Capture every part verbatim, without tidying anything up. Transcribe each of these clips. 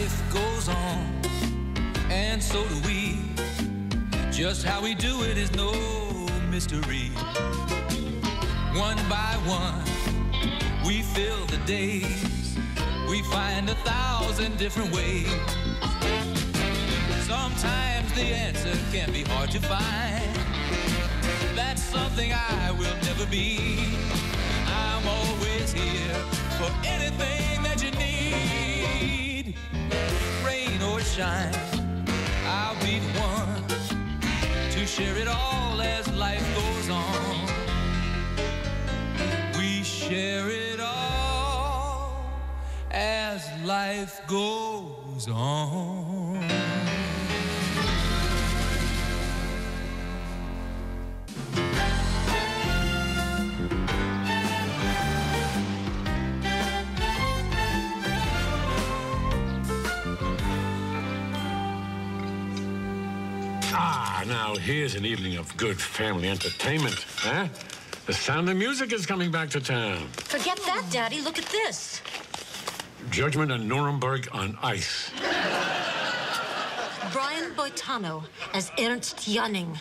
life goes on, and so do we. Just how we do it is no mystery. One by one, we fill the days. We find a thousand different ways. Sometimes the answer can be hard to find. That's something I will never be. I'm always here for anything that you need. Rain or shine, I'll be the one to share it all as life goes on. We share it all as life goes on. Ah, now here's an evening of good family entertainment, huh? The Sound of Music is coming back to town. Forget that, Daddy. Look at this. Judgment of Nuremberg on ice. Brian Boitano as Ernst Janning.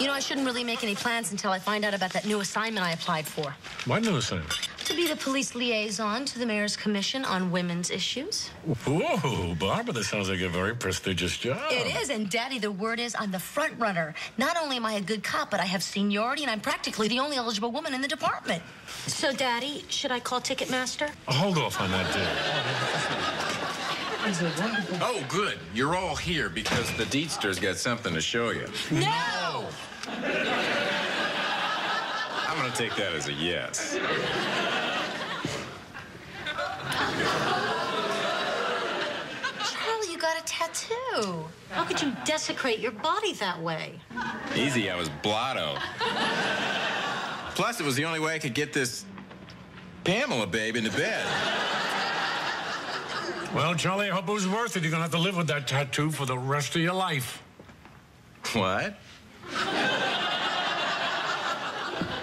You know, I shouldn't really make any plans until I find out about that new assignment I applied for. What new assignment? To be the police liaison to the mayor's commission on women's issues. Whoa, Barbara, this sounds like a very prestigious job. It is, and Daddy, the word is I'm the front runner. Not only am I a good cop, but I have seniority, and I'm practically the only eligible woman in the department. So, Daddy, should I call Ticketmaster? Hold off on that, dude. Oh, good. You're all here because the Dietzsters got something to show you. No! I'm gonna take that as a yes. Charlie, you got a tattoo. How could you desecrate your body that way? Easy, I was blotto. Plus, it was the only way I could get this Pamela babe into bed. Well, Charlie, I hope it was worth it. You're gonna have to live with that tattoo for the rest of your life. What?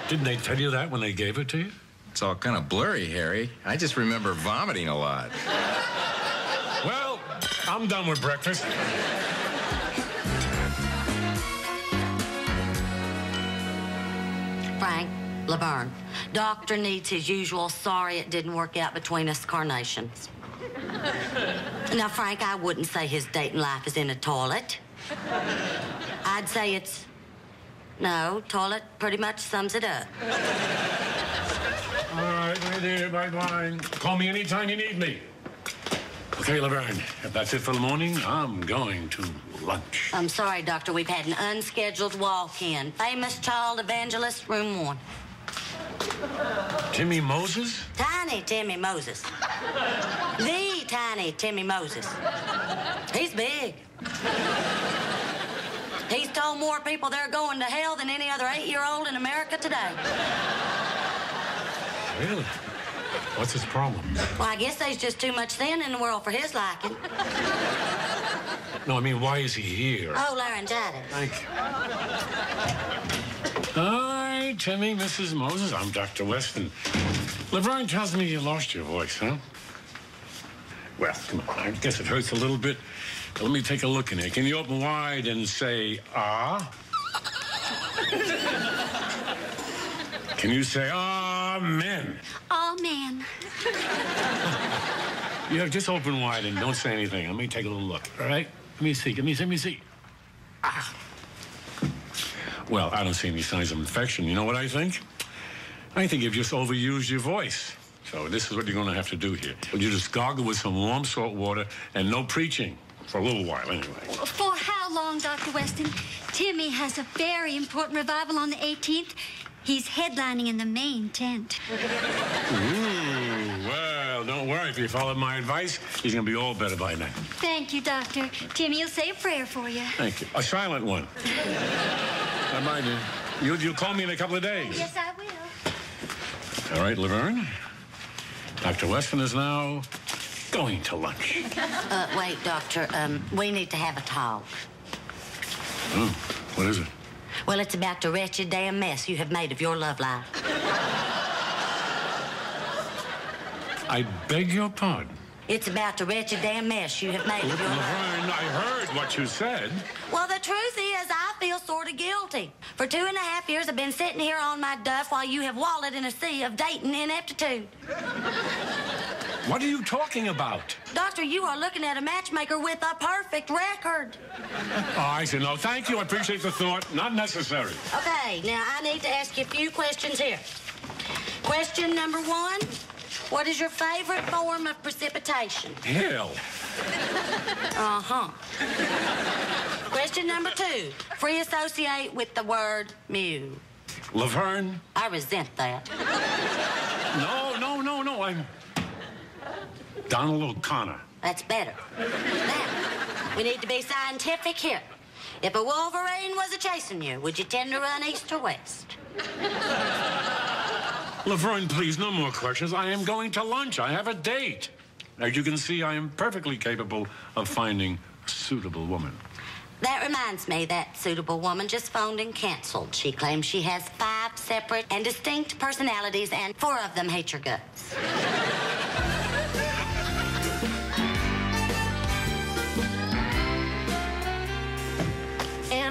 Didn't they tell you that when they gave it to you? It's all kind of blurry, Harry. I just remember vomiting a lot. Well, I'm done with breakfast. Frank, Laverne, Doctor needs his usual sorry it didn't work out between us carnations. Now, Frank, I wouldn't say his dating life is in a toilet. I'd say it's... No, toilet pretty much sums it up. All right, my dear, bye-bye. Call me anytime you need me. Okay, Laverne, if that's it for the morning, I'm going to lunch. I'm sorry, Doctor, we've had an unscheduled walk-in. Famous child evangelist, room one. Timmy Moses? Tiny Timmy Moses. The Tiny Timmy Moses. He's big. He's told more people they're going to hell than any other eight-year-old in America today. Really? What's his problem? Well, I guess there's just too much sin in the world for his liking. No, I mean, why is he here? Oh, laryngitis. Thank you. Hi, Timmy, Missus Moses. I'm Doctor Weston. Laverne tells me you lost your voice, huh? Well, come on, I guess it hurts a little bit. Let me take a look in here. Can you open wide and say, ah? Can you say, amen? Amen. Yeah, just open wide and don't say anything. Let me take a little look, all right? Let me see, let me see, let me see. Ah. Well, I don't see any signs of infection. You know what I think? I think you've just overused your voice. So this is what you're going to have to do here. You just gargle with some warm salt water and no preaching. For a little while, anyway. For how long, Doctor Weston? Timmy has a very important revival on the eighteenth. He's headlining in the main tent. Ooh, well, don't worry. If you followed my advice, he's going to be all better by then. Thank you, Doctor. Timmy will say a prayer for you. Thank you. A silent one. Bye-bye, dear. You, you'll call me in a couple of days. Yes, I will. All right, Laverne. Doctor Weston is now... going to lunch. Uh, wait, Doctor, um, we need to have a talk. Oh, what is it? Well, it's about the wretched damn mess you have made of your love life. I beg your pardon? It's about the wretched damn mess you have made. Laverne, I heard what you said. Well, the truth is I feel sort of guilty. For two and a half years I've been sitting here on my duff while you have wallowed in a sea of dating ineptitude. What are you talking about? Doctor, you are looking at a matchmaker with a perfect record. Oh, I said no. Thank you. I appreciate the thought. Not necessary. Okay, now I need to ask you a few questions here. Question number one. What is your favorite form of precipitation? Hell. Uh-huh. Question number two. Free associate with the word mew. Laverne. I resent that. No, no, no, no. I'm... Donald O'Connor. That's better. Now, we need to be scientific here. If a wolverine was a-chasing you, would you tend to run east or west? Laverne, please, no more questions. I am going to lunch. I have a date. As you can see, I am perfectly capable of finding a suitable woman. That reminds me, that suitable woman just phoned and canceled. She claims she has five separate and distinct personalities, and four of them hate your guts.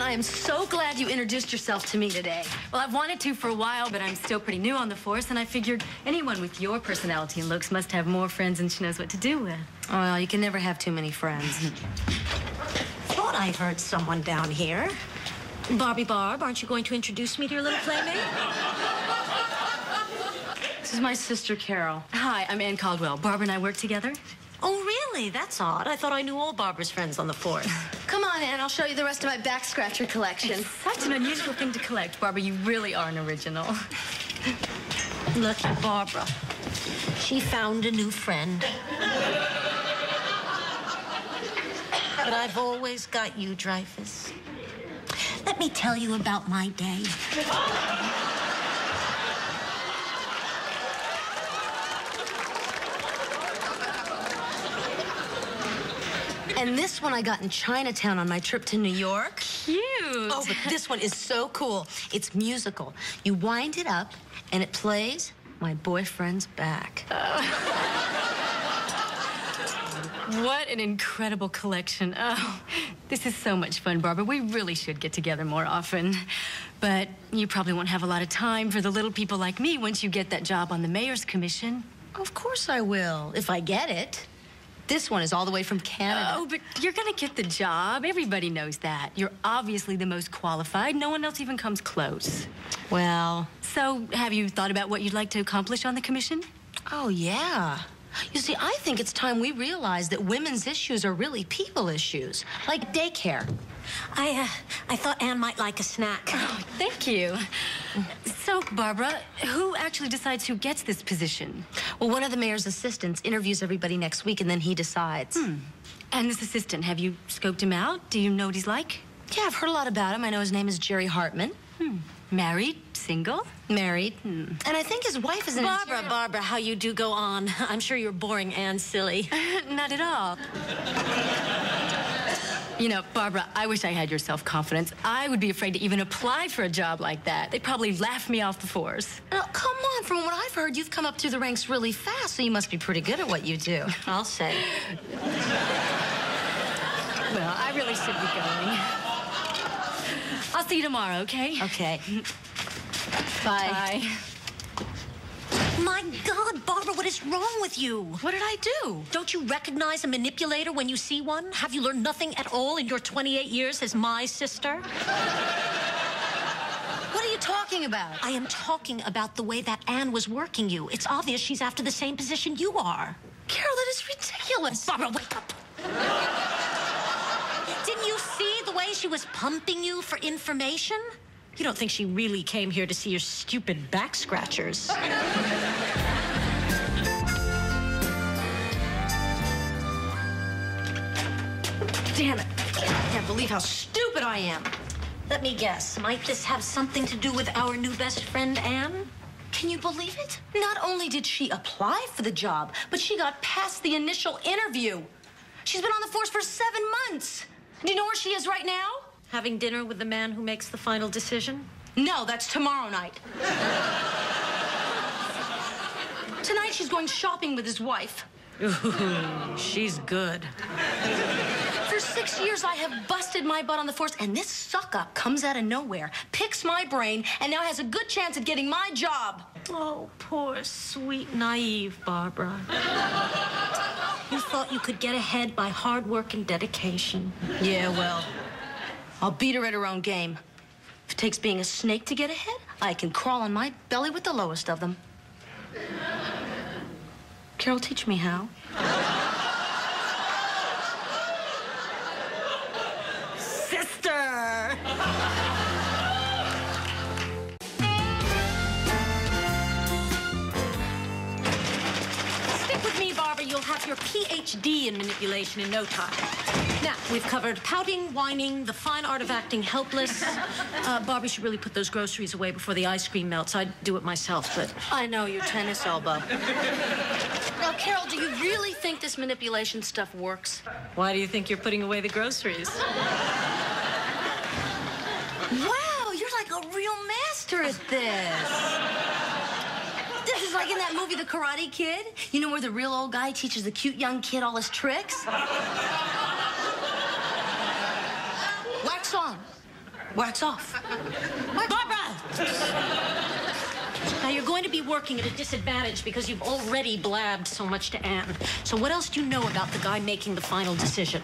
I am so glad you introduced yourself to me today. Well, I've wanted to for a while, but I'm still pretty new on the force, and I figured anyone with your personality and looks must have more friends than she knows what to do with. Well, you can never have too many friends. Thought I heard someone down here. Barbie Barb, aren't you going to introduce me to your little playmate? This is my sister, Carol. Hi, I'm Ann Caldwell. Barbara and I work together. Oh, really? That's odd. I thought I knew all Barbara's friends on the force. Come on, Ann. I'll show you the rest of my back scratcher collection. It's such an unusual thing to collect, Barbara. You really are an original. Look at Barbara. She found a new friend. But I've always got you, Dreyfus. Let me tell you about my day. And this one I got in Chinatown on my trip to New York. Cute. Oh, but this one is so cool. It's musical. You wind it up, and it plays My Boyfriend's Back. Oh. What an incredible collection. Oh, this is so much fun, Barbara. We really should get together more often. But you probably won't have a lot of time for the little people like me once you get that job on the mayor's commission. Of course I will, if I get it. This one is all the way from Canada. Oh, but you're gonna get the job. Everybody knows that. You're obviously the most qualified. No one else even comes close. Well... So, have you thought about what you'd like to accomplish on the commission? Oh, yeah. You see, I think it's time we realize that women's issues are really people issues, like daycare. I, uh, I thought Ann might like a snack. Oh, thank you. So, Barbara, who actually decides who gets this position? Well, one of the mayor's assistants interviews everybody next week, and then he decides. Hmm. And this assistant, have you scoped him out? Do you know what he's like? Yeah, I've heard a lot about him. I know his name is Jerry Hartman. Hmm. Married? Single? Married. Hmm. And I think his wife is an... Barbara, Barbara, how you do go on. I'm sure you're boring and silly. Not at all. You know, Barbara, I wish I had your self-confidence. I would be afraid to even apply for a job like that. They'd probably laugh me off the force. Now, come on. From what I've heard, you've come up through the ranks really fast, so you must be pretty good at what you do. I'll say. Well, I really should be going. I'll see you tomorrow, okay? Okay. Bye. Bye. My God, Barbara, what is wrong with you? What did I do? Don't you recognize a manipulator when you see one? Have you learned nothing at all in your twenty-eight years as my sister? What are you talking about? I am talking about the way that Ann was working you. It's obvious she's after the same position you are. Carol, that is ridiculous. Barbara, wake up. Didn't you see the way she was pumping you for information? You don't think she really came here to see your stupid back scratchers? Damn it. I can't believe how stupid I am. Let me guess. Might this have something to do with our new best friend, Ann? Can you believe it? Not only did she apply for the job, but she got past the initial interview. She's been on the force for seven months. Do you know where she is right now? Having dinner with the man who makes the final decision? No, that's tomorrow night. Tonight she's going shopping with his wife. Ooh, she's good. For six years, I have busted my butt on the force, and this suck-up comes out of nowhere, picks my brain, and now has a good chance at getting my job. Oh, poor, sweet, naive Barbara. You thought you could get ahead by hard work and dedication. Yeah, well, I'll beat her at her own game. If it takes being a snake to get ahead, I can crawl on my belly with the lowest of them. Carol, teach me how. Sister! You'll have your P H D in manipulation in no time. Now, we've covered pouting, whining, the fine art of acting helpless. Uh, Barbie should really put those groceries away before the ice cream melts. I'd do it myself, but... I know, your tennis elbow. Now, Carol, do you really think this manipulation stuff works? Why do you think you're putting away the groceries? Wow, you're like a real master at this. This is like in that movie, The Karate Kid. You know where the real old guy teaches the cute young kid all his tricks? Wax on. Wax off. Wax Barbara! Now, you're going to be working at a disadvantage because you've already blabbed so much to Ann. So what else do you know about the guy making the final decision?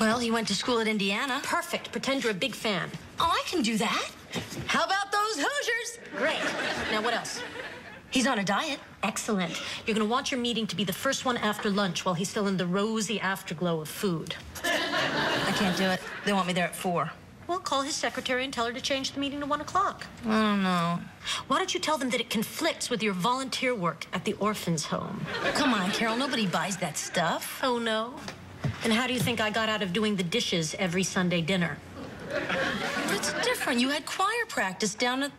Well, he went to school at Indiana. Perfect. Pretend you're a big fan. Oh, I can do that. How about those Hoosiers? Great. Now, what else? He's on a diet. Excellent. You're going to want your meeting to be the first one after lunch while he's still in the rosy afterglow of food. I can't do it. They want me there at four. Well, call his secretary and tell her to change the meeting to one o'clock. I don't know. Why don't you tell them that it conflicts with your volunteer work at the orphans' home? Come on, Carol. Nobody buys that stuff. Oh, no? Then how do you think I got out of doing the dishes every Sunday dinner? That's different. You had choir practice down at...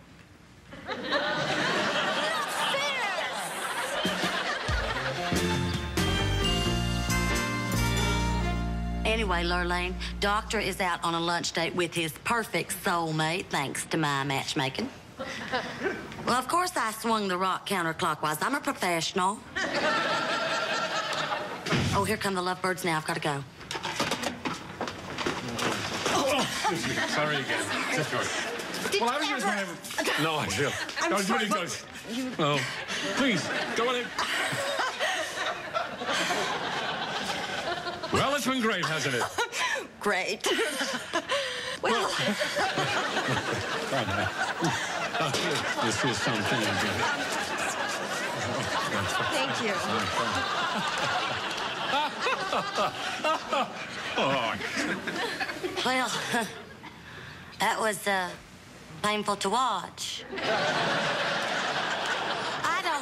Anyway, Lurline, Doctor is out on a lunch date with his perfect soulmate, thanks to my matchmaking. Well, of course I swung the rock counterclockwise. I'm a professional. Oh, here come the lovebirds now. I've got to go. Oh, excuse me. Sorry again. Just George. Well, I was just going to... No, I feel. I'm I was sorry, really good. You... Oh, please, go on in. Well, it's been great, hasn't it? Great. Well... This is something again. Thank you. Well, that was uh, painful to watch.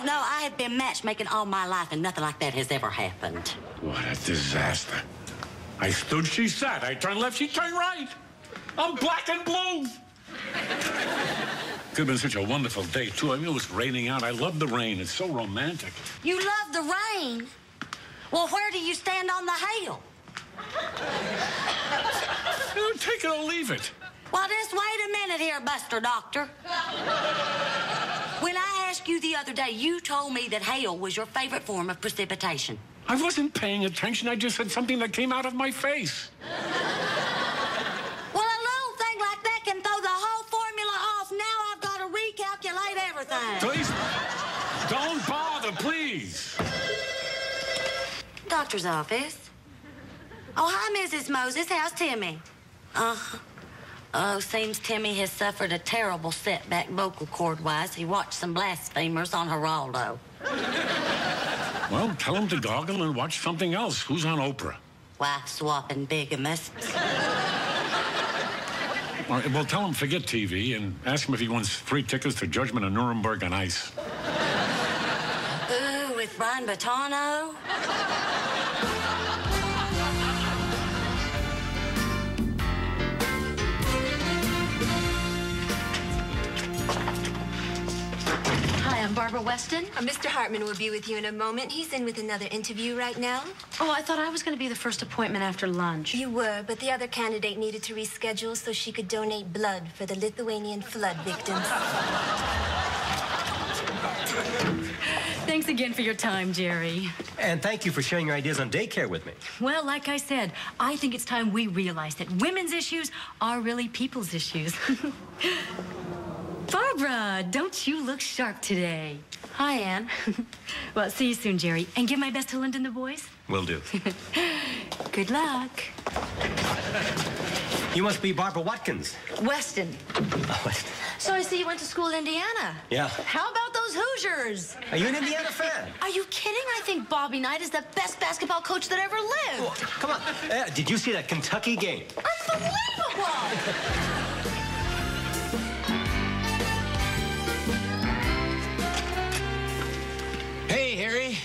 No, I have been matchmaking all my life, and nothing like that has ever happened. What a disaster. I stood, she sat. I turned left, she turned right. I'm black and blue. Could have been such a wonderful day, too. I mean, it was raining out. I love the rain. It's so romantic. You love the rain? Well, where do you stand on the hail? You know, take it or leave it. Well, just wait a minute here, Buster Doctor. When I asked you the other day, you told me that hail was your favorite form of precipitation. I wasn't paying attention. I just said something that came out of my face. Well, a little thing like that can throw the whole formula off. Now I've got to recalculate everything. Please, don't bother, please. Doctor's office. Oh, hi, Missus Moses. How's Timmy? Uh-huh. Oh, seems Timmy has suffered a terrible setback vocal cord-wise. He watched some blasphemers on Geraldo. Well, tell him to goggle and watch something else. Who's on Oprah? Wife-swapping bigamists. Right, well, tell him forget T V and ask him if he wants three tickets to Judgment of Nuremberg on ice. Ooh, with Brian Boitano? I'm Barbara Weston. Uh, Mister Hartman will be with you in a moment. He's in with another interview right now. Oh, I thought I was going to be the first appointment after lunch. You were, but the other candidate needed to reschedule so she could donate blood for the Lithuanian flood victims. Thanks again for your time, Jerry. And thank you for sharing your ideas on daycare with me. Well, like I said, I think it's time we realize that women's issues are really people's issues. Barbara, don't you look sharp today? Hi, Ann. Well, see you soon, Jerry. And give my best to Lyndon and the boys. Will do. Good luck. You must be Barbara Watkins. Weston. Oh, Weston. So I see you went to school in Indiana. Yeah. How about those Hoosiers? Are you an Indiana fan? Are you kidding? I think Bobby Knight is the best basketball coach that ever lived. Well, come on. Uh, did you see that Kentucky game? Unbelievable! Hey, Harry.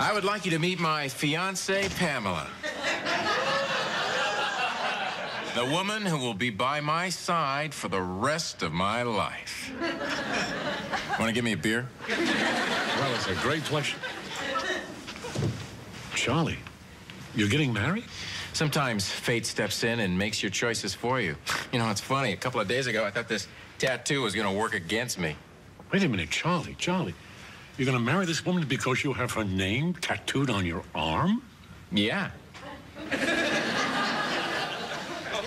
I would like you to meet my fiancée, Pamela. The woman who will be by my side for the rest of my life. Want to give me a beer? Well, it's a great pleasure. Charlie, you're getting married? Sometimes fate steps in and makes your choices for you. You know, it's funny. A couple of days ago, I thought this tattoo was going to work against me. Wait a minute, Charlie, Charlie. You're going to marry this woman because you have her name tattooed on your arm? Yeah.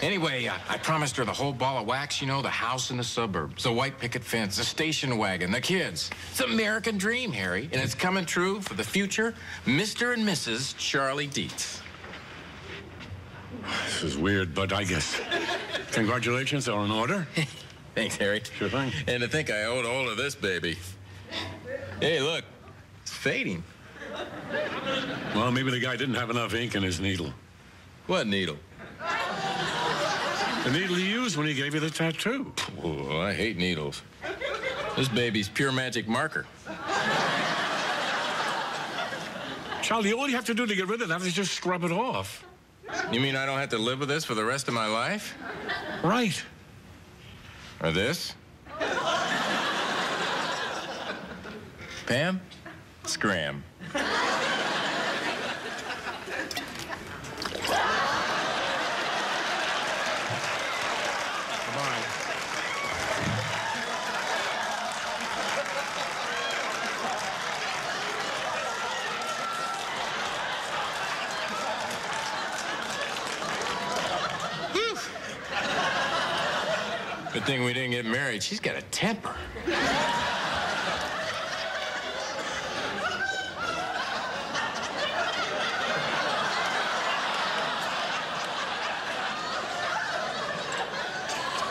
Anyway, I, I promised her the whole ball of wax, you know, the house in the suburbs, the white picket fence, the station wagon, the kids. It's the American dream, Harry, and it's coming true for the future, Mister and Missus Charlie Dietz. This is weird, but I guess congratulations are in order. Thanks, Harry. Sure thing. And to think I owed all of this, baby. Hey, look, it's fading. Well, maybe the guy didn't have enough ink in his needle. What needle? The needle he used when he gave you the tattoo. Oh, I hate needles. This baby's pure magic marker. Charlie, all you have to do to get rid of that is just scrub it off. You mean I don't have to live with this for the rest of my life? Right. Or this? Pam? Scram. Goodbye. Good thing we didn't get married. She's got a temper.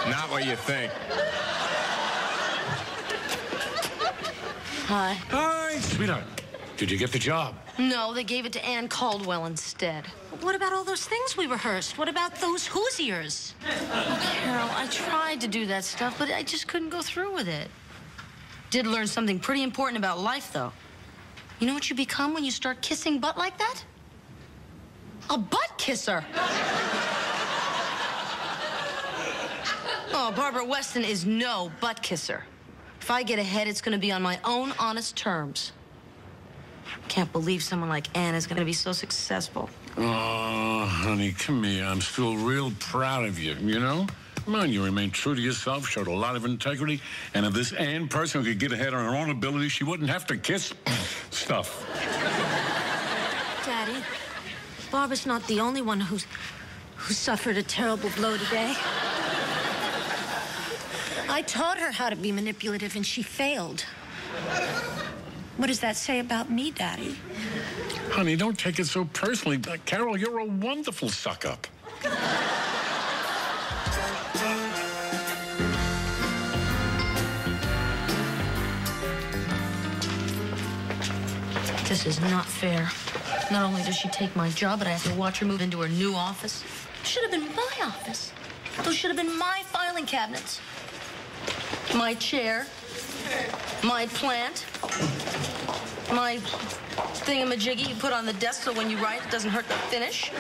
Not what you think. Hi. Hi, sweetheart. Did you get the job? No, they gave it to Ann Caldwell instead. What about all those things we rehearsed? What about those Hoosiers? Oh, Carol, I tried to do that stuff, but I just couldn't go through with it. Did learn something pretty important about life, though. You know what you become when you start kissing butt like that? A butt kisser. Oh, Barbara Weston is no butt kisser. If I get ahead, it's gonna be on my own honest terms. Can't believe someone like Ann is gonna be so successful. Oh, honey, come here. I'm still real proud of you, you know? Come on, you remained true to yourself, showed a lot of integrity, and if this Ann person could get ahead on her own ability, she wouldn't have to kiss stuff. Daddy, Barbara's not the only one who's, who suffered a terrible blow today. I taught her how to be manipulative, and she failed. What does that say about me, Daddy? Honey, don't take it so personally. Uh, Carol, you're a wonderful suck-up. This is not fair. Not only does she take my job, but I have to watch her move into her new office. Should have been my office. Those should have been my filing cabinets. My chair, my plant, my thingamajiggy you put on the desk so when you write it doesn't hurt the finish.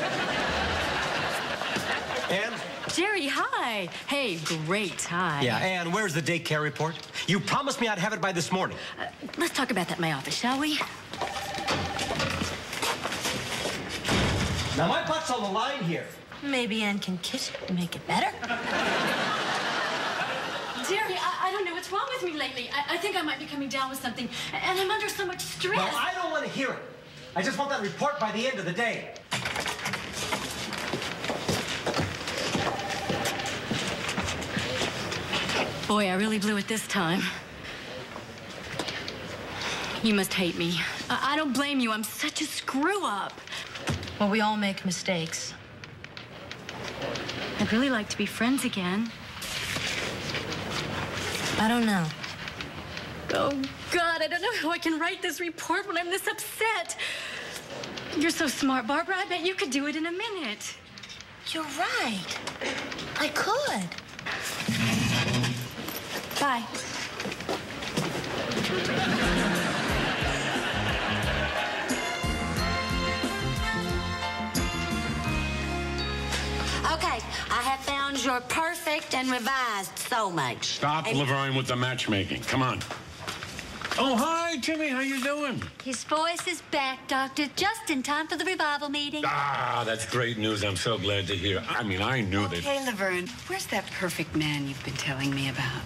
Ann? Jerry, hi. Hey, great time. Yeah, Ann, where's the daycare report? You promised me I'd have it by this morning. Uh, let's talk about that in my office, shall we? Now, my butt's on the line here. Maybe Ann can kiss it and make it better. Jerry, I, I don't know what's wrong with me lately. I, I think I might be coming down with something, and I'm under so much stress. Well, I don't want to hear it. I just want that report by the end of the day. Boy, I really blew it this time. You must hate me. I, I don't blame you. I'm such a screw-up. Well, we all make mistakes. I'd really like to be friends again. I don't know. Oh, God, I don't know how I can write this report when I'm this upset. You're so smart, Barbara. I bet you could do it in a minute. You're right. I could. Bye. Okay, I have found your perfect and revised soulmate. Stop, and Laverne, with the matchmaking. Come on. Oh, hi, Timmy. How you doing? His voice is back, Doctor, just in time for the revival meeting. Ah, that's great news. I'm so glad to hear. I mean, I knew okay, that... Hey, Laverne, where's that perfect man you've been telling me about?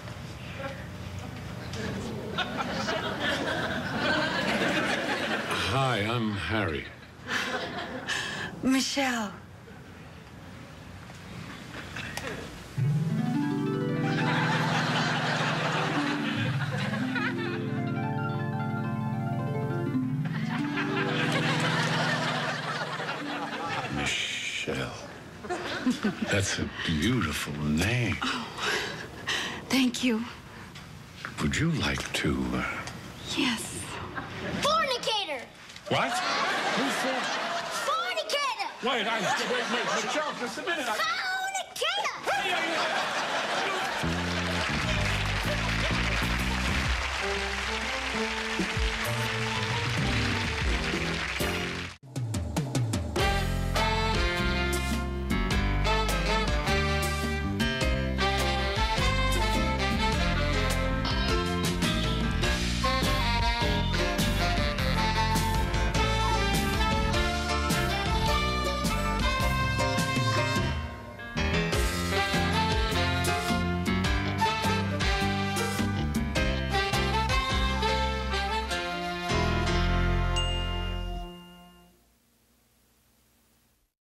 Hi, I'm Harry. Michelle. That's a beautiful name. Oh, thank you. Would you like to? Uh... Yes. Fornicator! What? Who's for? Fornicator! Wait, I. Wait, wait, wait, Michelle, just a minute. I... Fornicator!